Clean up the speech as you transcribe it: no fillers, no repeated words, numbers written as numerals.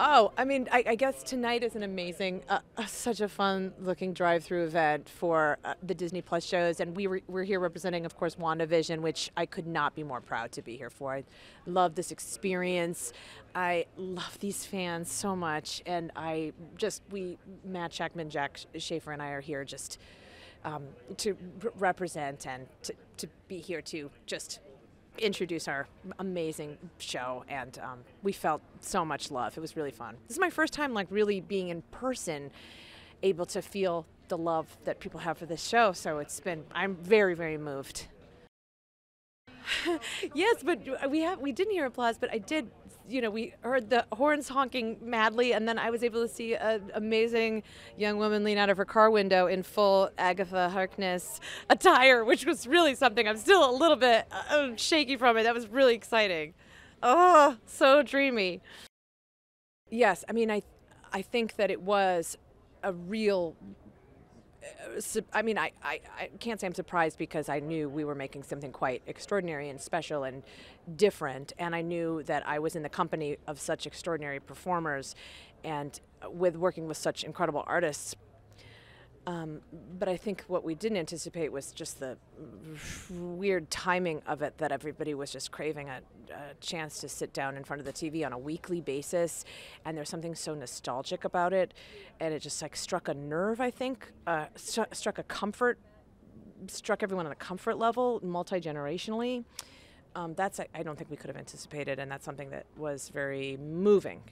Oh, I mean, I guess tonight is an amazing, such a fun-looking drive-through event for the Disney Plus shows, and we're here representing, of course, WandaVision, which I could not be more proud to be here for. I love this experience. I love these fans so much, and Matt Shackman, Jack Schaefer, and I are here just to represent and to be here to just introduce our amazing show, and we felt so much love. It was really fun. This is my first time like really being in person able to feel the love that people have for this show, so I'm very, very moved. Yes, but we didn't hear applause, but I did, you know, we heard the horns honking madly, and then I was able to see an amazing young woman lean out of her car window in full Agatha Harkness attire, which was really something. I'm still a little bit shaky from it. That was really exciting. Oh, so dreamy. Yes, I mean, I think that it was a real, I mean, I can't say I'm surprised, because I knew we were making something quite extraordinary and special and different, and I knew that I was in the company of such extraordinary performers and working with such incredible artists. But I think what we didn't anticipate was just the weird timing of it, that everybody was just craving a chance to sit down in front of the TV on a weekly basis, and there's something so nostalgic about it, and it just like struck a nerve, I think, struck a comfort, struck everyone on a comfort level, multi-generationally. I don't think we could have anticipated, and that's something that was very moving.